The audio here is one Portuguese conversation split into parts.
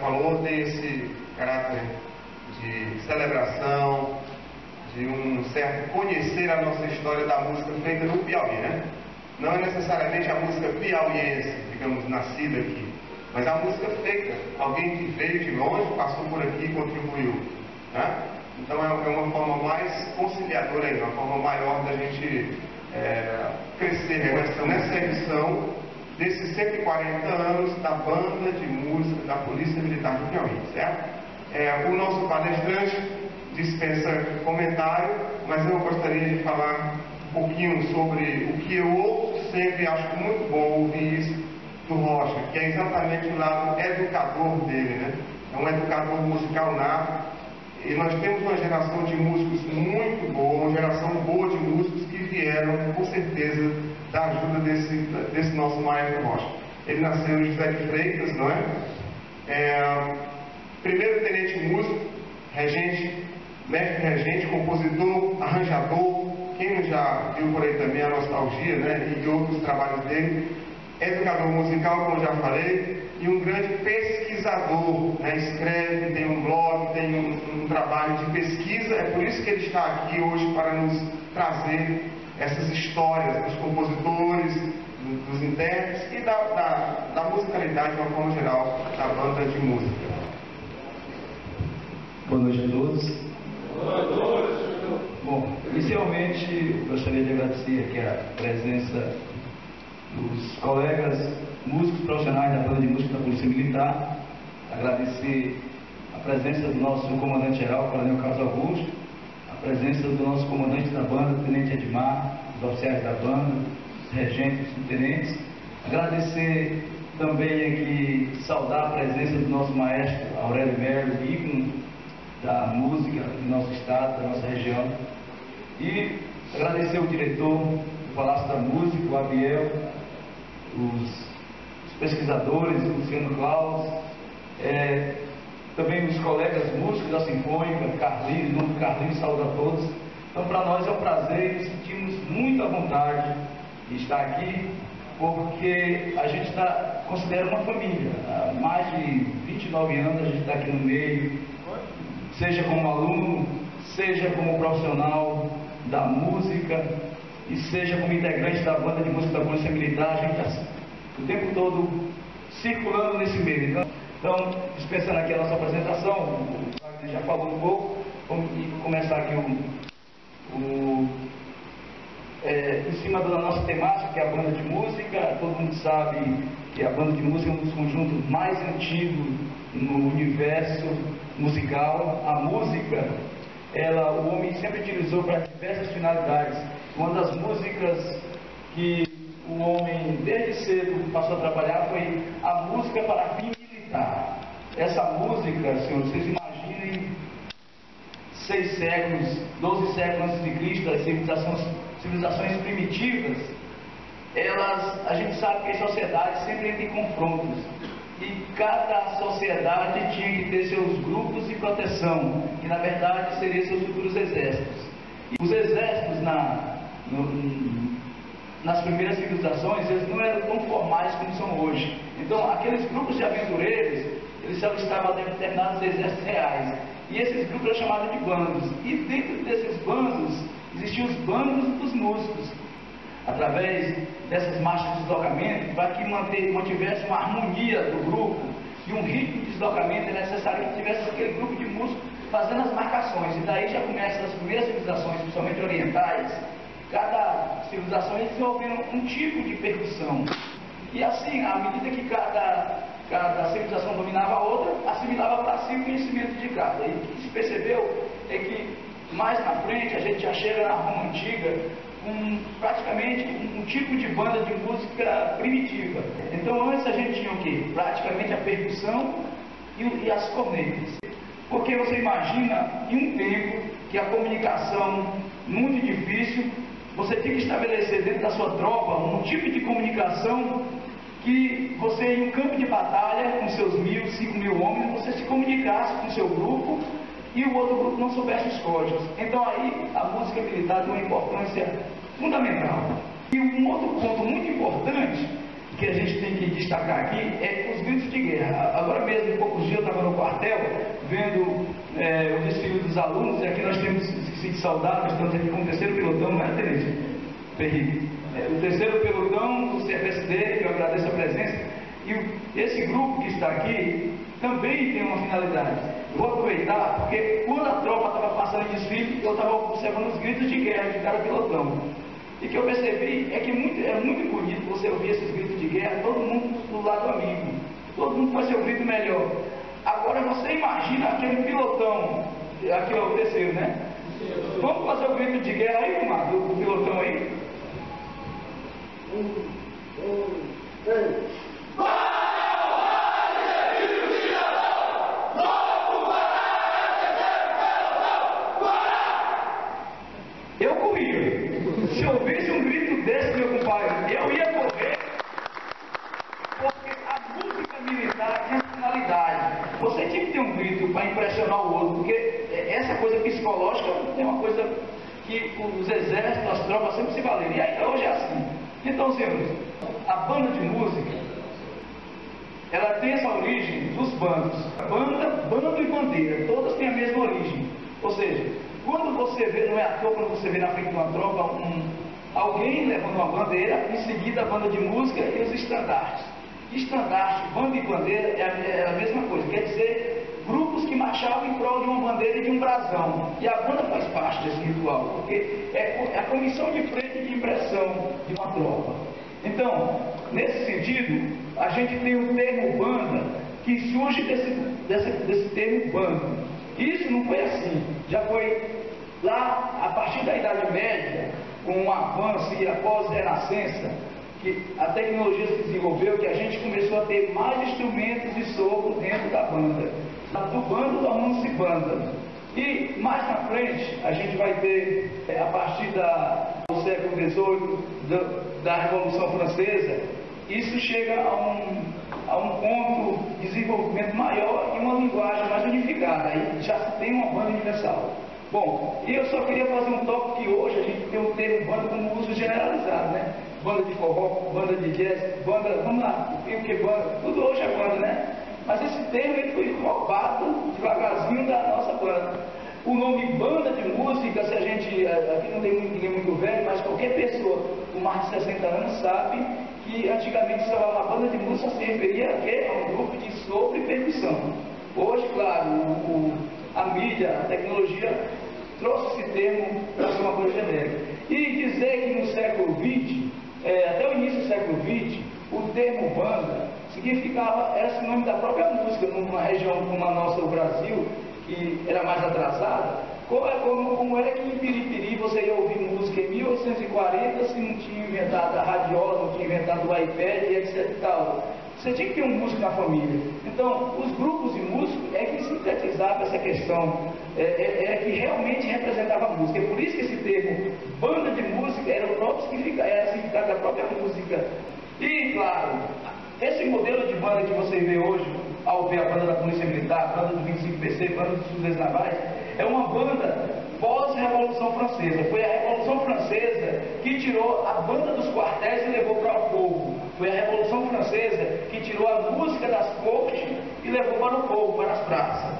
falou, tem esse caráter de celebração, de um certo conhecer a nossa história da música feita no Piauí, né? Não é necessariamente a música piauiense, digamos, nascida aqui, mas a música feita, alguém que veio de longe, passou por aqui e contribuiu, né? Então é uma forma mais conciliadora, é uma forma maior da gente crescer nessa edição desses 140 anos da banda de música da Polícia Militar do Piauí, certo? O nosso palestrante dispensa comentário, mas eu gostaria de falar um pouquinho sobre o que eu ouço sempre, acho muito bom ouvir isso do Rocha, que é exatamente o lado educador dele, né? É um educador musical nato, e nós temos uma geração de músicos muito boa, uma geração boa de músicos que vieram, com certeza, da ajuda desse nosso Maestro Rocha. Ele nasceu em José Freitas, não é? Primeiro tenente músico, regente, mestre regente, compositor, arranjador, quem já viu por aí também a nostalgia, né, e outros trabalhos dele, educador musical, como já falei, e um grande pesquisador, né, escreve, tem um blog, tem um trabalho de pesquisa, é por isso que ele está aqui hoje para nos trazer essas histórias dos compositores, dos intérpretes e da musicalidade de uma forma geral da banda de música. Boa noite a todos. Boa noite. Bom, inicialmente gostaria de agradecer aqui a presença dos colegas músicos profissionais da Banda de Música da Polícia Militar, agradecer a presença do nosso comandante-geral, Coronel Carlos Augusto, a presença do nosso comandante da banda, Tenente Edmar, os oficiais da banda, os regentes, os subtenentes, agradecer também aqui, saudar a presença do nosso maestro Aurélio Mello, ícone da música do nosso estado, da nossa região, e agradecer o diretor do Palácio da Música, o Abiel, os pesquisadores, o Luciano Claus, também os colegas músicos da Sinfônica, Carlinhos, o nome do Carlinhos, saúde a todos. Então, para nós é um prazer, nos sentimos muito à vontade de estar aqui, porque a gente considera uma família. Há mais de 29 anos a gente está aqui no meio, seja como aluno, seja como profissional da música e seja como integrante da banda de música da Polícia Militar, a gente está o tempo todo circulando nesse meio. Então, dispensando aqui a nossa apresentação, o Fábio já falou um pouco, vamos começar aqui em cima da nossa temática, que é a banda de música. Todo mundo sabe que a banda de música é um dos conjuntos mais antigos no universo musical. A música, o homem sempre utilizou para diversas finalidades. Uma das músicas que o homem desde cedo passou a trabalhar foi a música para fim militar. Essa música, senhores, vocês imaginem 6 séculos, 12 séculos antes de Cristo, as civilizações primitivas, a gente sabe que as sociedades sempre entram em confrontos. E cada sociedade tinha que ter seus grupos de proteção, que na verdade seriam seus futuros exércitos. E os exércitos nas primeiras civilizações, eles não eram tão formais como são hoje. Então, aqueles grupos de aventureiros, eles se alistavam a determinados exércitos reais. E esses grupos eram chamados de bandos. E dentro desses bandos, existiam os bandos dos músicos. Através dessas marchas de deslocamento, para que mantivesse uma harmonia do grupo e um ritmo de deslocamento, é necessário que tivesse aquele grupo de músicos fazendo as marcações. E daí já começam as primeiras civilizações, principalmente orientais. Cada civilização desenvolvendo um tipo de percussão. E assim, à medida que cada civilização dominava a outra, assimilava para si o conhecimento de cada. E o que se percebeu é que mais na frente a gente já chega na Roma Antiga, praticamente um tipo de banda de música primitiva. Então antes a gente tinha o quê? Praticamente a percussão e as cornetas. Porque você imagina, em um tempo que a comunicação muito difícil, você tinha que estabelecer dentro da sua tropa um tipo de comunicação que você, em um campo de batalha, com seus 1.000, 5.000 homens, você se comunicasse com o seu grupo e o outro grupo não soubesse os códigos. Então aí a música militar tem uma importância fundamental. E um outro ponto muito importante que a gente tem que destacar aqui é os gritos de guerra. Agora mesmo, em poucos dias, eu estava no quartel, vendo o desfile dos alunos, e aqui nós temos que saudar, nós estamos aqui com o terceiro pelotão, não é, Tenente? O terceiro pelotão do CPSD, que eu agradeço a presença, e esse grupo que está aqui também tem uma finalidade. Vou aproveitar, porque quando a tropa estava passando em desfile, eu estava observando os gritos de guerra de cada pelotão. E o que eu percebi é que é muito bonito você ouvir esses gritos de guerra, todo mundo do lado amigo, todo mundo faz seu grito melhor. Agora você imagina aquele pilotão, aqui é o terceiro, né? Vamos fazer o grito de guerra aí, Tomás, do pilotão aí? 1, 2, 3... Se eu ouvisse um grito desse, meu compadre, eu ia correr, porque a música militar tinha finalidade. Você tinha que ter um grito para impressionar o outro, porque essa coisa psicológica é uma coisa que os exércitos, as tropas sempre se valeram. E ainda hoje é assim. Então, senhores, a banda de música, ela tem essa origem dos bandos. Bando e bandeira, todas têm a mesma origem. Ou seja, quando você vê, não é à toa, quando você vê na frente de uma tropa, alguém levando uma bandeira, em seguida a banda de música e os estandartes. Estandarte, banda e bandeira é a mesma coisa, quer dizer, grupos que marchavam em prol de uma bandeira e de um brasão. E a banda faz parte desse ritual, porque é a comissão de frente de impressão de uma tropa. Então, nesse sentido, a gente tem o termo banda, que surge desse termo bando. Isso não foi assim, já foi lá, a partir da Idade Média, com um avanço e após a Renascença, que a tecnologia se desenvolveu, que a gente começou a ter mais instrumentos de sopro dentro da banda. Do bando tornando-se banda. E mais na frente, a gente vai ter, a partir do século XVIII, da Revolução Francesa, isso chega a um ponto de desenvolvimento maior e uma linguagem mais unificada, aí já se tem uma banda universal. Bom, eu só queria fazer um tópico que hoje a gente tem o termo banda como uso generalizado, né? Banda de forró, banda de jazz, banda, vamos lá, que banda, tudo hoje é banda, né? Mas esse termo ele foi roubado devagarzinho da nossa banda. O nome banda de música, se a gente, aqui não tem ninguém muito velho, mas qualquer pessoa com mais de 60 anos sabe que antigamente a banda de música se referia a um grupo de sopro e percussão. Hoje, claro, a mídia, a tecnologia trouxe esse termo para ser uma coisa genérica. E dizer que no século XX, até o início do século XX, o termo banda significava, era sinônimo da própria música, numa região como a nossa, o Brasil, que era mais atrasada. Como era que em Piripiri você ia ouvir música em 1840 se não tinha inventado a radiola, não tinha inventado o iPad, etc e tal? Você tinha que ter um músico na família. Então, os grupos de músicos é que sintetizavam essa questão, que realmente representava a música. É por isso que esse termo, banda de música, era o próprio significado da própria música. E, claro, esse modelo de banda que você vê hoje, ao ver a banda da Polícia Militar, a banda do 25PC, a banda dos Fuzileiros Navais, é uma banda pós-Revolução Francesa. Foi a Revolução Francesa que tirou a banda dos quartéis e levou para o povo. Foi a Revolução Francesa que tirou a música das cortes e levou para o povo, para as praças.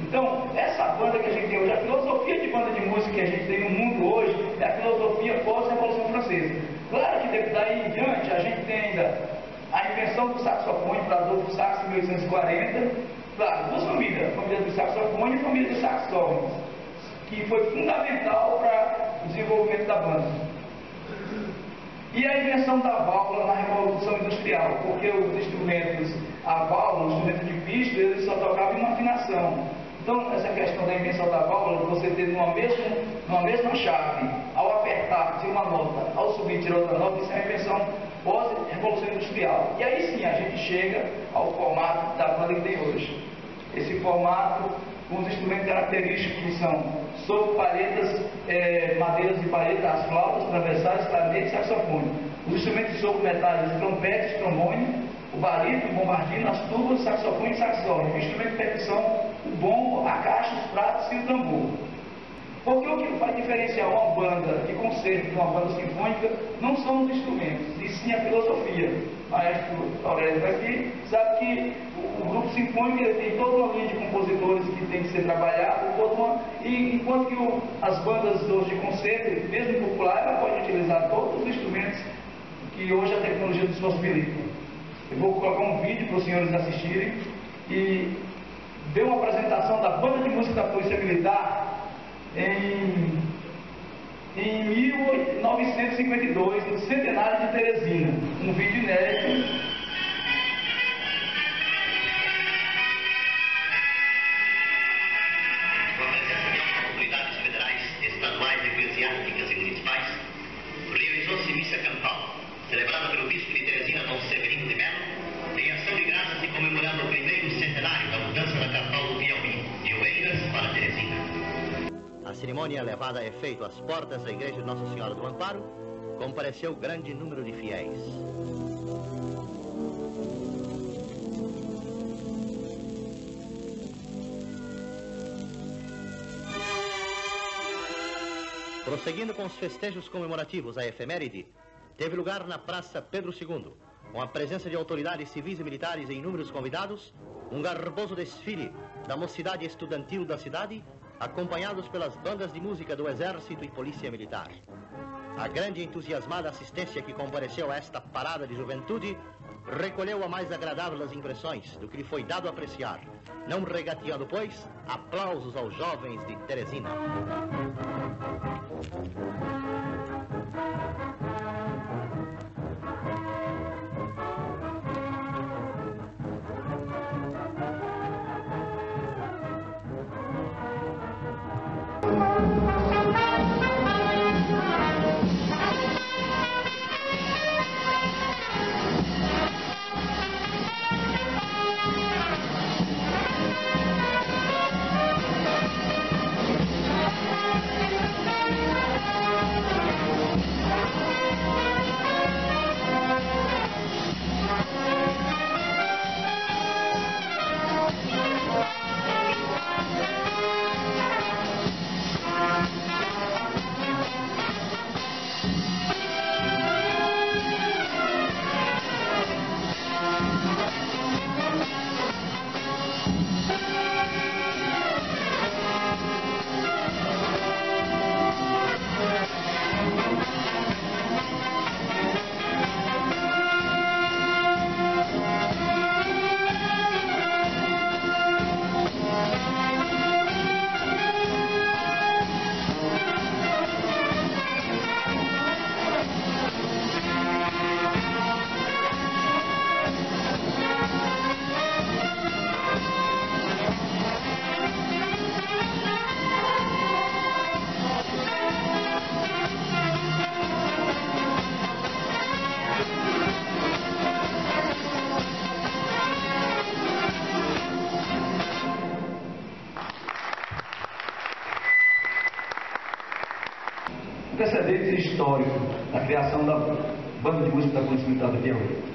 Então, essa banda que a gente tem hoje, a filosofia de banda de música que a gente tem no mundo hoje, é a filosofia pós-Revolução Francesa. Claro que daí em diante a gente tem ainda a invenção do saxofone para Adolfo Sax em 1840, claro, duas famílias, a família do saxofone e a família dos saxofones, que foi fundamental para o desenvolvimento da banda. E a invenção da válvula na Revolução Industrial, porque os instrumentos, a válvula, o instrumento de pisto, eles só tocavam em uma afinação. Então, essa questão da invenção da válvula, você ter numa mesma chave, ao apertar, tira uma nota, ao subir, tira outra nota, isso é uma invenção pós-Revolução Industrial. E aí sim, a gente chega ao formato da banda que tem hoje. Esse formato, com os instrumentos característicos que são sobre palhetas, madeiras de palheta, as flautas, travessais, clarinete e saxofone. Os instrumentos sobre metais, trompetes, trombone, o barito, o bombardino, as tubas, o saxofone e saxofone. O instrumento de percussão, o bombo, a caixa, os pratos e o tambor. Porque o que faz que diferenciar uma banda de concerto de uma banda sinfônica não são os instrumentos, e sim a filosofia. O maestro Aurélio está aqui, sabe que o grupo sinfônico tem toda uma linha de compositores que tem que ser trabalhado, e enquanto que as bandas de concerto, mesmo popular, ela pode utilizar todos os instrumentos que hoje a tecnologia nos possibilita. Eu vou colocar um vídeo para os senhores assistirem e deu uma apresentação da banda de música da Polícia Militar em 1952, no centenário de Teresina. Um vídeo inédito. A cerimônia levada a efeito às portas da Igreja de Nossa Senhora do Amparo, compareceu grande número de fiéis. Prosseguindo com os festejos comemorativos à efeméride, teve lugar na Praça Pedro II, com a presença de autoridades civis e militares e inúmeros convidados, um garboso desfile da mocidade estudantil da cidade, acompanhados pelas bandas de música do Exército e Polícia Militar. A grande e entusiasmada assistência que compareceu a esta parada de juventude recolheu a mais agradável das impressões do que lhe foi dado apreciar, não regateando, pois, aplausos aos jovens de Teresina. Precedente histórico na criação da banda de música da Polícia Militar do Piauí.